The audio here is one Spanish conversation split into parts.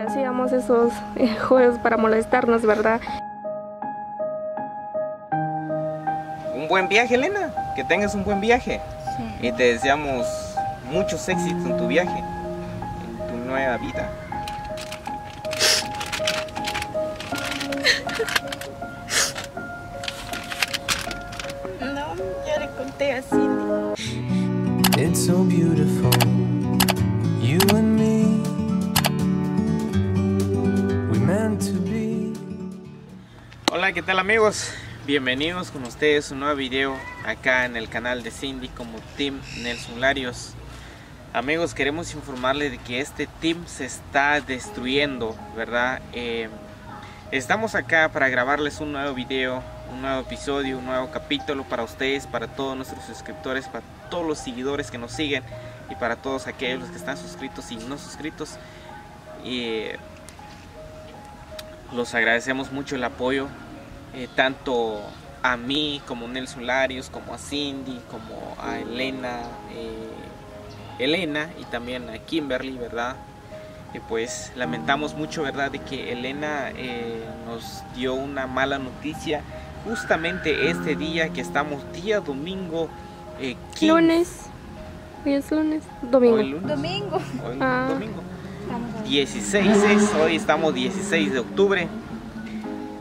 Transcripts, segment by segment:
Hacíamos esos juegos para molestarnos, ¿verdad? Un buen viaje, Elena, que tengas un buen viaje. Sí. Y te deseamos muchos éxitos en tu viaje, en tu nueva vida. No, ya le conté a Sindy. It's so beautiful, you and me. We meant to be. Hola, ¿qué tal, amigos? Bienvenidos con ustedes a un nuevo video acá en el canal de Sindy como Team Nelson Larios. Amigos, queremos informarles de que este team se está destruyendo, ¿verdad? Estamos acá para grabarles un nuevo video, un nuevo episodio, un nuevo capítulo para ustedes, para todos nuestros suscriptores, para todos los seguidores que nos siguen y para todos aquellos que están suscritos y no suscritos. Los agradecemos mucho el apoyo. Tanto a mí, como Nelson Larios, como a Sindy, como a Elena, y también a Kimberly, ¿verdad? Y pues lamentamos mucho, ¿verdad?, de que Elena nos dio una mala noticia justamente este día que estamos, día domingo. Lunes, hoy es lunes, domingo. Hoy lunes. Domingo. Hoy, domingo. 16 es, hoy estamos 16 de octubre.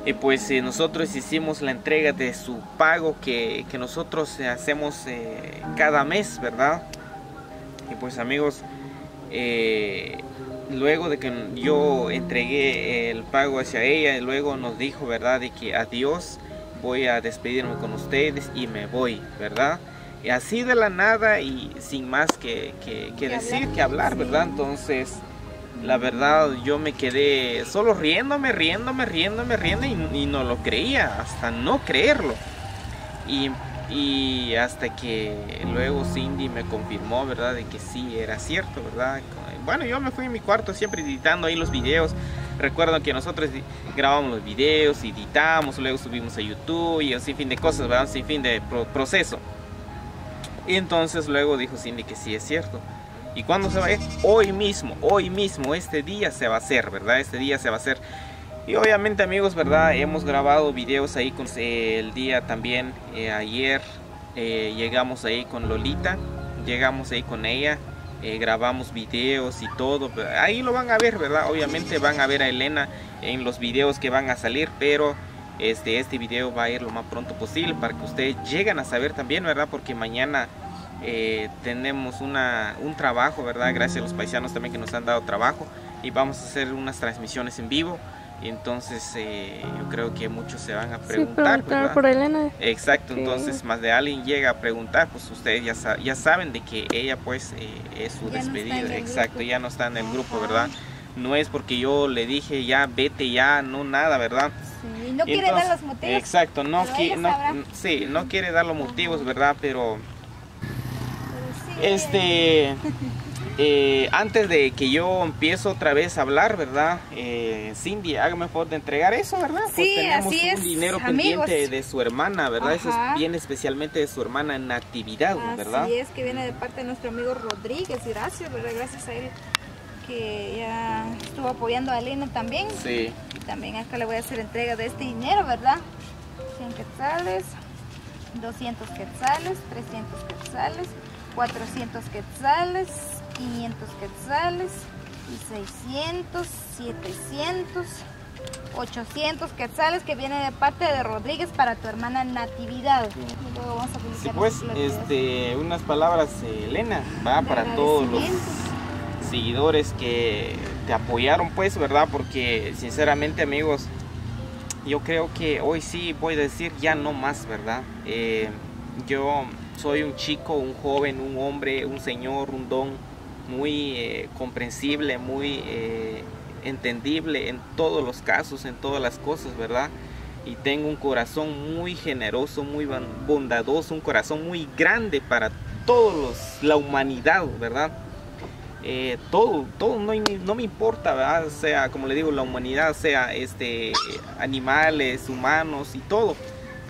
Y pues nosotros hicimos la entrega de su pago que nosotros hacemos cada mes, ¿verdad? Y pues, amigos, luego de que yo entregué el pago hacia ella, luego nos dijo, ¿verdad?, de que adiós, voy a despedirme con ustedes y me voy, ¿verdad? Y así de la nada y sin más que hablar, ¿verdad? Sí. Entonces, la verdad, yo me quedé solo riéndome y no lo creía, hasta no creerlo. Y hasta que luego Sindy me confirmó, ¿verdad?, de que sí era cierto, ¿verdad? Bueno, yo me fui a mi cuarto siempre editando ahí los videos. Recuerdo que nosotros grabamos los videos, editamos, luego subimos a YouTube y un sinfín de cosas, ¿verdad? Un sinfín de proceso. Y entonces luego dijo Sindy que sí es cierto. ¿Y cuándo se va a ir? Hoy mismo, este día se va a hacer, ¿verdad? Este día se va a hacer. Y obviamente, amigos, ¿verdad?, hemos grabado videos ahí con el día también. Ayer llegamos ahí con Lolita, llegamos ahí con ella, grabamos videos y todo. Ahí lo van a ver, ¿verdad? Obviamente van a ver a Elena en los videos que van a salir, pero este video va a ir lo más pronto posible para que ustedes lleguen a saber también, ¿verdad? Porque mañana... tenemos un trabajo, ¿verdad? Gracias a los paisanos también que nos han dado trabajo y vamos a hacer unas transmisiones en vivo. Y entonces yo creo que muchos se van a preguntar, sí, ¿verdad?, por Elena. Exacto, sí. Entonces más de alguien llega a preguntar, pues ustedes ya saben de que ella pues es su ya despedida, no exacto, grupo. Ya no está en el grupo, ¿verdad? No es porque yo le dije ya vete ya, no nada, ¿verdad? Sí, no quiere entonces, dar los motivos. Exacto, no quiere dar los motivos, ¿verdad? Pero... antes de que yo empiezo otra vez a hablar, ¿verdad? Sindy, hágame favor de entregar eso, ¿verdad? Sí, pues tenemos así es, un dinero amigos. Pendiente de su hermana, ¿verdad? Ajá. Eso es bien especialmente de su hermana Natividad, ¿verdad? Así es, que viene de parte de nuestro amigo Rodríguez, gracias, ¿verdad? Gracias a él que ya estuvo apoyando a Elena también. Sí. Y también acá le voy a hacer entrega de este dinero, ¿verdad? 100 quetzales, 200 quetzales, 300 quetzales. 400 quetzales, 500 quetzales, y 600, 700, 800 quetzales que viene de parte de Rodríguez para tu hermana Natividad. Sí. Luego vamos a publicar unas palabras, Elena, ¿va? Para todos los seguidores que te apoyaron, pues, ¿verdad? Porque sinceramente, amigos, yo creo que hoy sí voy a decir ya no más, ¿verdad? Yo... soy un chico, un joven, un hombre, un señor, un don muy comprensible, muy entendible en todos los casos, en todas las cosas, ¿verdad? Y tengo un corazón muy generoso, muy bondadoso, un corazón muy grande para la humanidad, ¿verdad? Todo no me importa, ¿verdad? Sea, como le digo, la humanidad, sea animales, humanos y todo.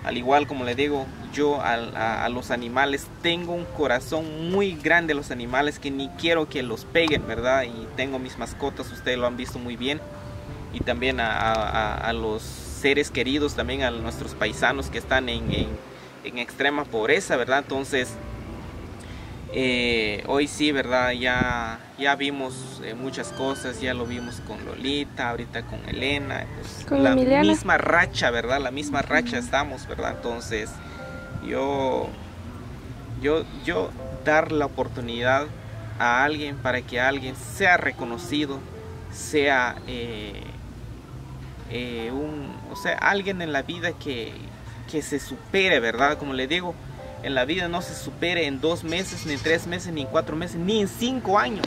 Al igual, como le digo, yo a los animales. Tengo un corazón muy grande a los animales que ni quiero que los peguen, ¿verdad? Y tengo mis mascotas, ustedes lo han visto muy bien. Y también a los seres queridos, también a nuestros paisanos que están en extrema pobreza, ¿verdad? Entonces, hoy sí, ¿verdad? Ya vimos muchas cosas, ya lo vimos con Lolita, ahorita con Elena, pues, con la misma racha, ¿verdad? La misma racha estamos, ¿verdad? Entonces, yo dar la oportunidad a alguien para que alguien sea reconocido, sea alguien en la vida que se supere, ¿verdad? Como le digo, en la vida no se supere en 2 meses, ni en 3 meses, ni en 4 meses, ni en 5 años.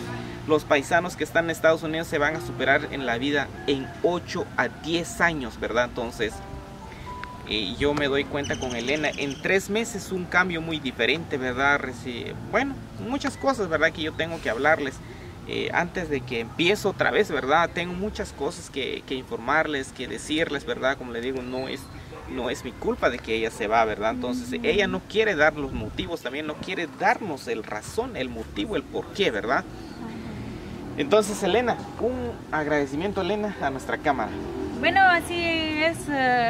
Los paisanos que están en Estados Unidos se van a superar en la vida en 8 a 10 años, ¿verdad? Entonces, yo me doy cuenta con Elena, en 3 meses un cambio muy diferente, ¿verdad? Bueno, muchas cosas, ¿verdad? Que yo tengo que hablarles antes de que empiece otra vez, ¿verdad? Tengo muchas cosas que informarles, que decirles, ¿verdad? Como le digo, no es mi culpa de que ella se va, ¿verdad? Entonces, ella no quiere dar los motivos, también no quiere darnos el razón, el motivo, el por qué, ¿verdad? Entonces, Elena, un agradecimiento, Elena, a nuestra cámara. Bueno, así es,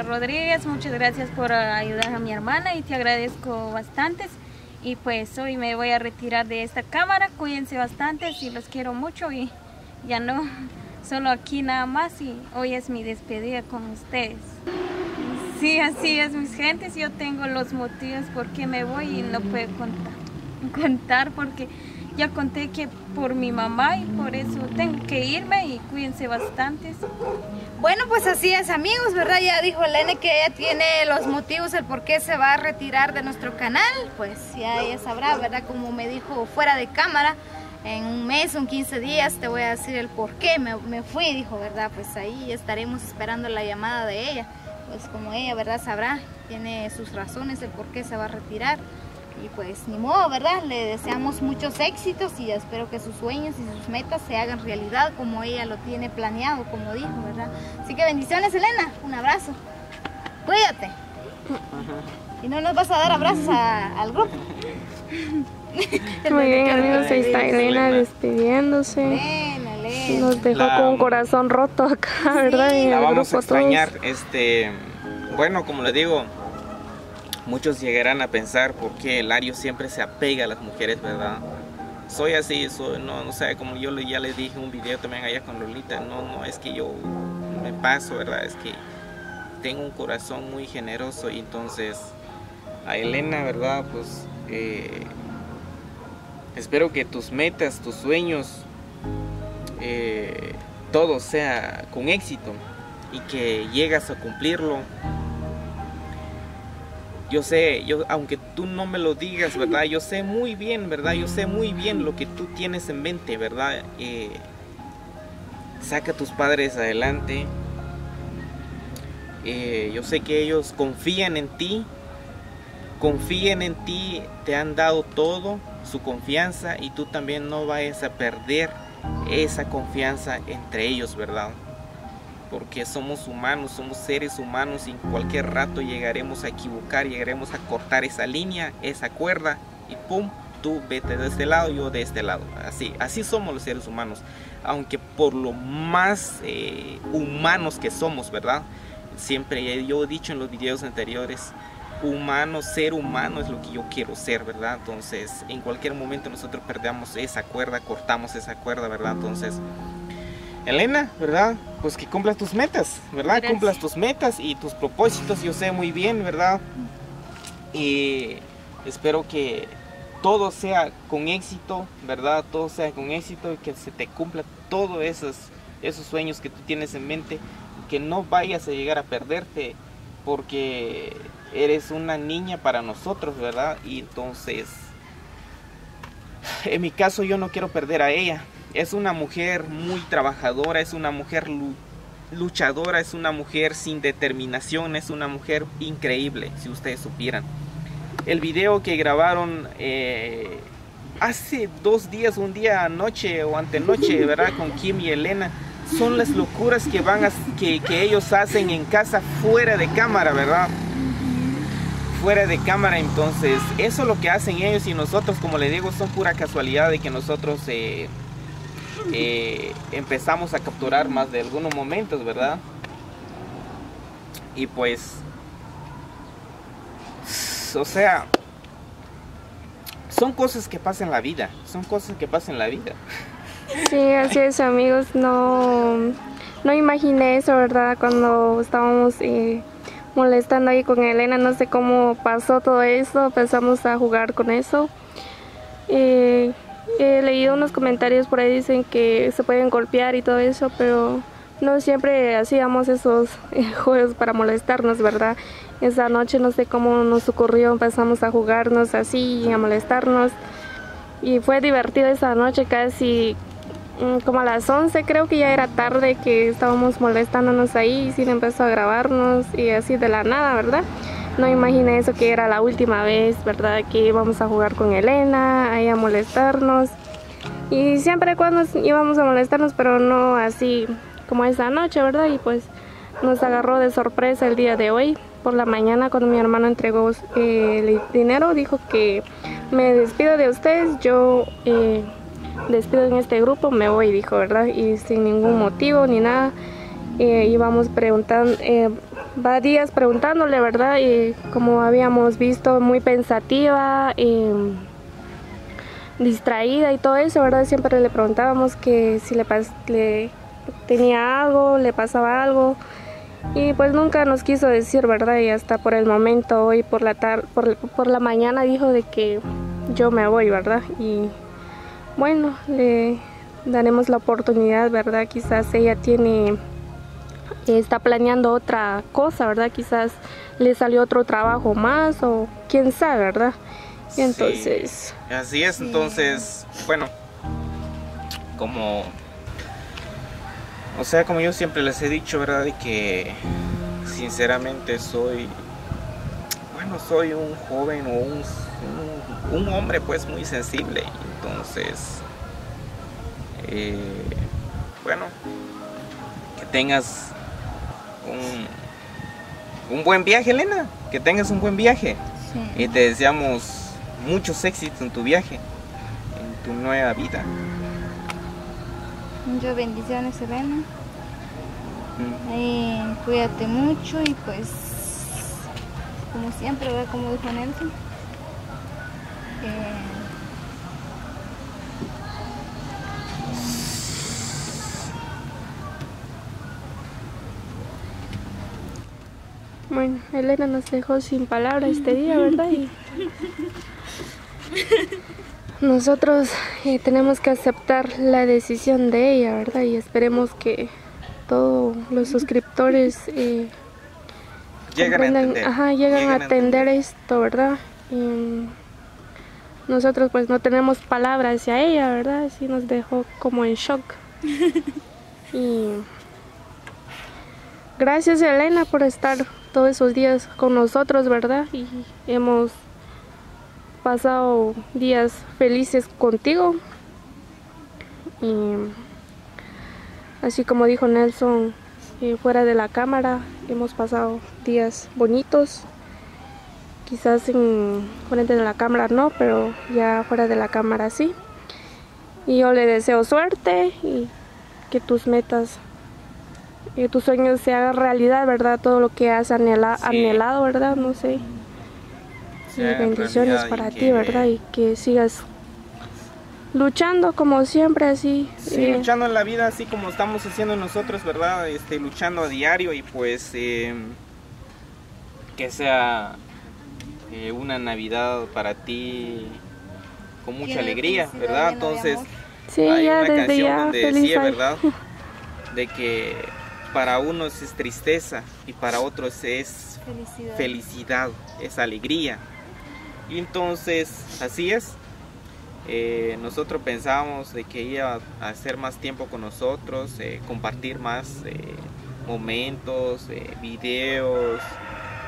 Rodríguez, muchas gracias por ayudar a mi hermana y te agradezco bastantes. Y pues hoy me voy a retirar de esta cámara, cuídense bastante, si los quiero mucho y ya no, solo aquí nada más y hoy es mi despedida con ustedes. Sí, así es, mis gentes, yo tengo los motivos por qué me voy y no puedo contar porque ya conté que por mi mamá y por eso tengo que irme y cuídense bastante. Bueno, pues así es, amigos, ¿verdad? Ya dijo Elena que ella tiene los motivos, el por qué se va a retirar de nuestro canal, pues ya ella sabrá, ¿verdad? Como me dijo fuera de cámara, en un mes, un 15 días te voy a decir el por qué me fui, dijo, ¿verdad? Pues ahí estaremos esperando la llamada de ella. Pues como ella, ¿verdad? Sabrá, tiene sus razones el por qué se va a retirar. Y pues ni modo, ¿verdad? Le deseamos muchos éxitos y espero que sus sueños y sus metas se hagan realidad como ella lo tiene planeado, como dijo, ¿verdad? Así que bendiciones, Elena. Un abrazo. Cuídate. Y no nos vas a dar abrazos al grupo. Muy bien, amigos, ahí está Elena despidiéndose. Elena. Nos dejó con un corazón roto acá, ¿verdad? Sí, la vamos a extrañar. Bueno, como les digo, muchos llegarán a pensar por qué Larios siempre se apega a las mujeres, ¿verdad? Soy así, no sé, como yo ya les dije en un video también allá con Lolita, no es que yo me paso, ¿verdad? Es que tengo un corazón muy generoso y entonces a Elena, ¿verdad? Pues espero que tus metas, tus sueños, todo sea con éxito y que llegas a cumplirlo. Yo sé, aunque tú no me lo digas, ¿verdad? Yo sé muy bien, ¿verdad? Yo sé muy bien lo que tú tienes en mente, ¿verdad? Saca a tus padres adelante. Yo sé que ellos confían en ti, te han dado todo, su confianza, y tú también no vayas a perder esa confianza entre ellos, ¿verdad? Porque somos humanos, somos seres humanos y en cualquier rato llegaremos a equivocar, llegaremos a cortar esa línea, esa cuerda y ¡pum! Tú vete de este lado, yo de este lado. Así somos los seres humanos, aunque por lo más humanos que somos, ¿verdad? Siempre yo he dicho en los videos anteriores, humano, ser humano es lo que yo quiero ser, ¿verdad? Entonces, en cualquier momento nosotros perdamos esa cuerda, cortamos esa cuerda, ¿verdad? Entonces, Elena, ¿verdad? Pues que cumplas tus metas, ¿verdad? Gracias. Cumplas tus metas y tus propósitos, yo sé muy bien, ¿verdad? Y espero que todo sea con éxito, ¿verdad? Todo sea con éxito y que se te cumpla todos esos sueños que tú tienes en mente, que no vayas a llegar a perderte porque eres una niña para nosotros, ¿verdad? Y entonces, en mi caso yo no quiero perder a ella. Es una mujer muy trabajadora, es una mujer luchadora, es una mujer sin determinación, es una mujer increíble, si ustedes supieran. El video que grabaron hace 2 días, un día anoche o antenoche, ¿verdad? Con Kim y Elena. Son las locuras que ellos hacen en casa fuera de cámara, ¿verdad? fuera de cámara. Entonces eso es lo que hacen ellos, y nosotros, como les digo, son pura casualidad de que nosotros empezamos a capturar más de algunos momentos, ¿verdad? Y pues, o sea, son cosas que pasan en la vida, son cosas que pasan en la vida. Sí, así es, amigos. No imaginé eso, ¿verdad? Cuando estábamos molestando ahí con Elena, no sé cómo pasó todo eso, empezamos a jugar con eso. He leído unos comentarios por ahí, dicen que se pueden golpear y todo eso, pero no siempre hacíamos esos juegos para molestarnos, ¿verdad? Esa noche no sé cómo nos ocurrió, empezamos a jugarnos así y a molestarnos. Y fue divertido esa noche, casi como a las 11, creo que ya era tarde, que estábamos molestándonos ahí, y Sindy empezó a grabarnos y así de la nada, ¿verdad? No imaginé eso, que era la última vez, ¿verdad?, que íbamos a jugar con Elena, ahí a molestarnos. Y siempre cuando íbamos a molestarnos, pero no así como esa noche, ¿verdad? Y pues nos agarró de sorpresa el día de hoy. Por la mañana, cuando mi hermano entregó el dinero, dijo que me despido de ustedes, yo despido en este grupo, me voy, dijo, ¿verdad? Y sin ningún motivo ni nada. Íbamos preguntando, varios días preguntándole, ¿verdad? Y como habíamos visto, muy pensativa, distraída y todo eso, ¿verdad? Siempre le preguntábamos que si le tenía algo, le pasaba algo. Y pues nunca nos quiso decir, ¿verdad? Y hasta por el momento, hoy por la tarde, por la mañana dijo de que yo me voy, ¿verdad? Y bueno, le daremos la oportunidad, ¿verdad? Quizás ella está planeando otra cosa, ¿verdad? Quizás le salió otro trabajo más, o quién sabe, ¿verdad? Y entonces... Sí, así es, entonces, bueno, como... O sea, como yo siempre les he dicho, ¿verdad? De que sinceramente soy un joven o un hombre pues muy sensible. Entonces, bueno, que tengas un buen viaje, Elena. Que tengas un buen viaje. Sí. Y te deseamos muchos éxitos en tu viaje, en tu nueva vida. Muchas bendiciones, Elena. Cuídate mucho y pues, como siempre, ¿verdad? Como dijo Nelson, Bueno, Elena nos dejó sin palabras este día, ¿verdad? Y... nosotros tenemos que aceptar la decisión de ella, ¿verdad? Y esperemos que todos los suscriptores llegan a entender esto, ¿verdad? Y nosotros pues no tenemos palabra hacia ella, ¿verdad? Sí nos dejó como en shock. Y gracias, Elena, por estar todos esos días con nosotros, ¿verdad? Y hemos pasado días felices contigo, y así como dijo Nelson, fuera de la cámara hemos pasado días bonitos, quizás en frente de la cámara no, pero ya fuera de la cámara sí. Y yo le deseo suerte y que tus metas y tus sueños se hagan realidad, ¿verdad? Todo lo que has anhelado, ¿verdad? No sé. Y bendiciones para ti, ¿verdad? Y que sigas luchando como siempre, así. Sí, luchando en la vida, así como estamos haciendo nosotros, ¿verdad? Luchando a diario, y pues que sea una Navidad para ti con mucha alegría, ¿verdad? Entonces, sí, hay una canción donde decía, ¿verdad? De que para unos es tristeza y para otros es felicidad, es alegría. Y entonces, así es, nosotros pensábamos de que iba a hacer más tiempo con nosotros, compartir más momentos, videos.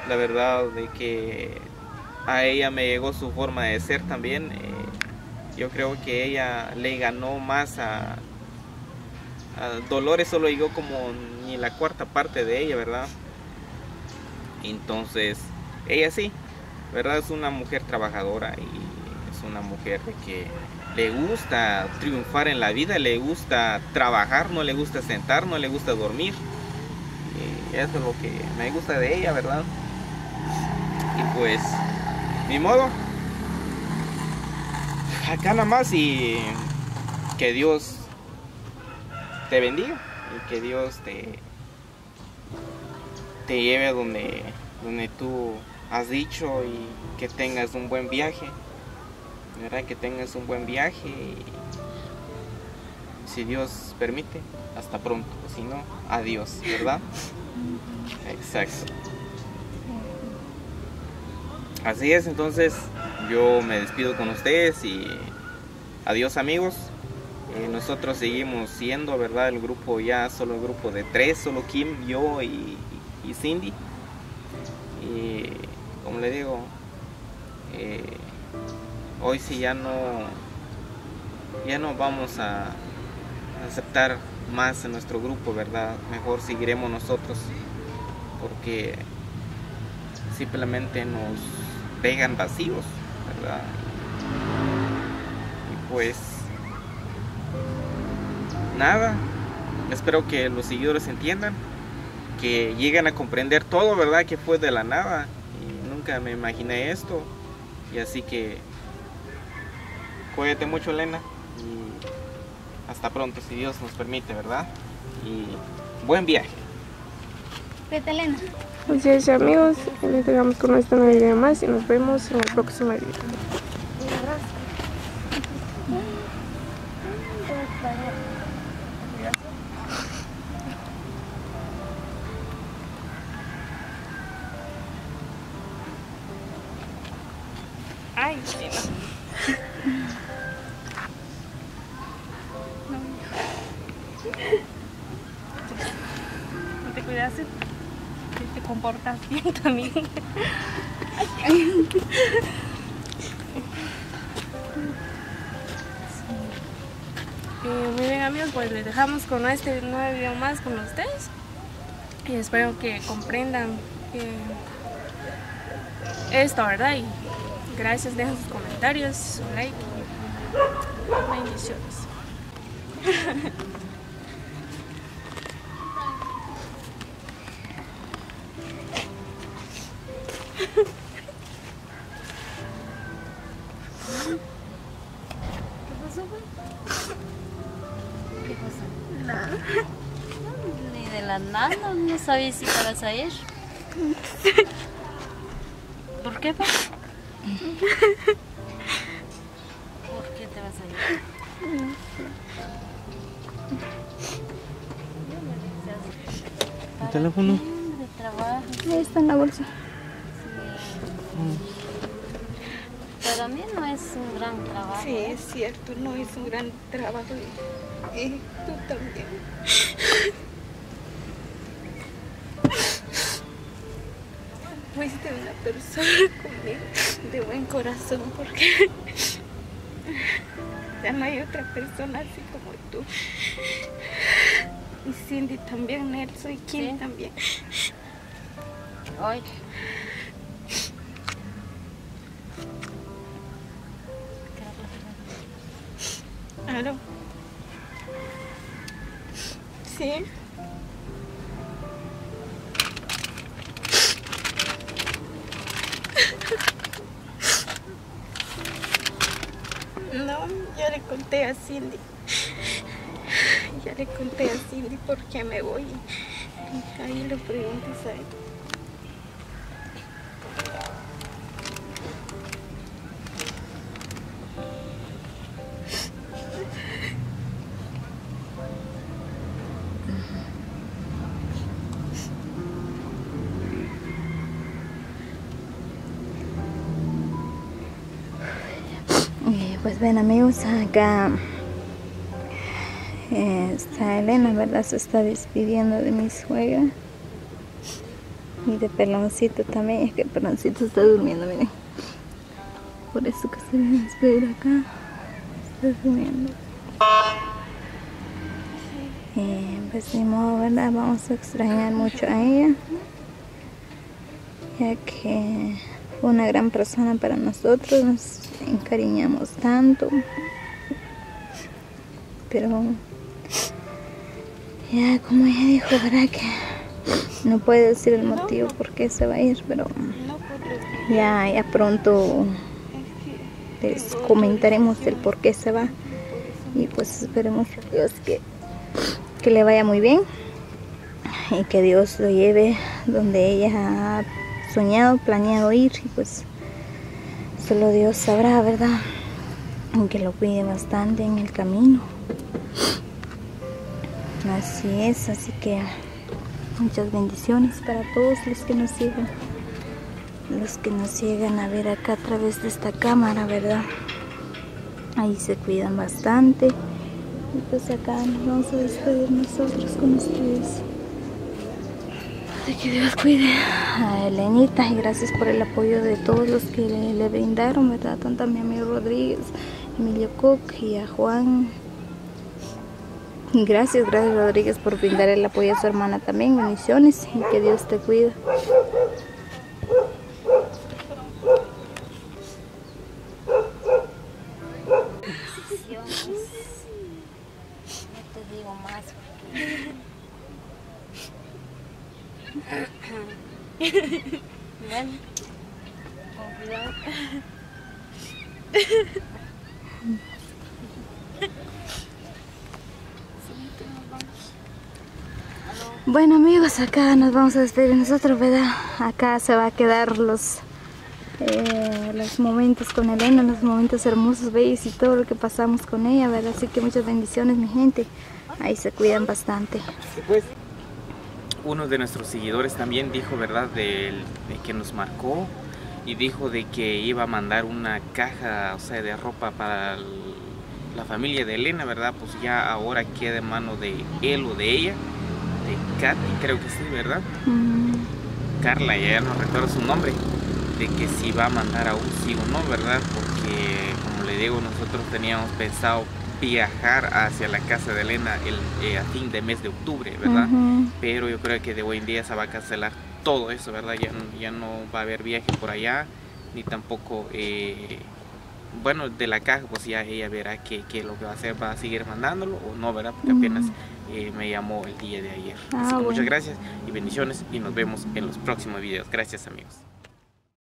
La verdad de que a ella me llegó su forma de ser también. Yo creo que ella le ganó más a Dolores, solo llegó como ni la cuarta parte de ella, ¿verdad? Entonces, ella sí ¿verdad? Es una mujer trabajadora y es una mujer que le gusta triunfar en la vida, le gusta trabajar, no le gusta sentar, no le gusta dormir. Y eso es lo que me gusta de ella, ¿verdad? Y pues, ni modo. Acá nada más y que Dios te bendiga y que Dios te lleve a donde tú has dicho y que tengas un buen viaje, ¿verdad? Que tengas un buen viaje y, si Dios permite, hasta pronto, si no, adiós, ¿verdad? Exacto. Así es, entonces yo me despido con ustedes y adiós, amigos. Nosotros seguimos siendo, ¿verdad? El grupo ya, solo el grupo de tres, solo Kim, yo y Sindy. Y como le digo, hoy sí ya no vamos a aceptar más en nuestro grupo, ¿verdad? Mejor seguiremos nosotros, porque simplemente nos pegan vacíos, ¿verdad? Y pues nada, espero que los seguidores entiendan, que lleguen a comprender todo, ¿verdad? Que fue de la nada y nunca me imaginé esto. Y así que cuídate mucho, Elena, y hasta pronto, si Dios nos permite, ¿verdad? Y buen viaje. Cuídate, Elena. Así es, amigos, les entregamos con esta Navidad más y nos vemos en la próxima video. Ay, no te cuidas, te comportas bien también. Ay, muy bien, amigos, pues les dejamos con este nuevo video más con ustedes y espero que comprendan esto, ¿verdad? Y gracias, dejen sus comentarios, su like y bendiciones. ¿Qué pasó? Nada. Ni de la nada, no sabía si ibas a ir. ¿Por qué, papá? ¿Por qué te vas a ir? No sé. ¿El teléfono? De trabajo. Ahí está en la bolsa. Sí. Para mí no es un gran trabajo. Sí, es cierto, no es un gran trabajo. Y tú también. Fuiste una persona conmigo de buen corazón, porque ya no hay otra persona así como tú. Y Sindy también, Nelson y Kim, ¿sí? También. Ay. Claro. Sí. No, ya le conté a Sindy. Ya le conté a Sindy por qué me voy. Ahí lo preguntes a él. Pues ven, amigos, acá está Elena, ¿verdad? Se está despidiendo de mi suegra y de Peloncito también. Es que Peloncito está durmiendo, miren. Por eso que se viene a despedir acá. Está durmiendo. Pues ni modo, ¿verdad? Vamos a extrañar mucho a ella, ya que Fue una gran persona para nosotros, nos encariñamos tanto. Pero ya como ella dijo, ¿verdad? Que no puede decir el motivo por qué se va a ir, pero ya pronto les comentaremos el por qué se va. Y pues esperemos a Dios que le vaya muy bien y que Dios lo lleve donde ella ha soñado, planeado ir, y pues solo Dios sabrá, ¿verdad? Aunque lo cuide bastante en el camino. Así es, así que muchas bendiciones para todos los que nos siguen, los que nos llegan a ver acá a través de esta cámara, ¿verdad? Ahí se cuidan bastante. Y pues acá nos vamos a despedir nosotros con ustedes. Así que Dios cuide a Elenita, y gracias por el apoyo de todos los que le brindaron, ¿verdad? Tanto a mi amigo Rodríguez, Emilio Cook y a Juan. Gracias Rodríguez por brindar el apoyo a su hermana también. Bendiciones y que Dios te cuida. Bueno, con cuidado. Bueno amigos, acá nos vamos a despedir nosotros, ¿verdad? Acá se va a quedar los momentos con Elena, los momentos hermosos, bellos y todo lo que pasamos con ella, ¿verdad? Así que muchas bendiciones mi gente, ahí se cuidan bastante. Uno de nuestros seguidores también dijo, ¿verdad?, de que nos marcó y dijo de que iba a mandar una caja, o sea, de ropa para la familia de Elena, ¿verdad? Pues ya ahora queda en mano de él o de ella, de Katy, creo que sí, ¿verdad? Carla, ya no recuerdo su nombre, de que si va a mandar aún sí o no, ¿verdad? Porque, como le digo, nosotros teníamos pensado viajar hacia la casa de Elena a fin de mes de octubre, ¿verdad? Pero yo creo que de hoy en día se va a cancelar todo eso, ¿verdad? Ya no va a haber viaje por allá, ni tampoco, bueno, de la caja, pues ya ella verá qué lo que va a hacer, va a seguir mandándolo o no, ¿verdad? Porque apenas me llamó el día de ayer. Así que bueno. Muchas gracias y bendiciones y nos vemos en los próximos videos. Gracias amigos.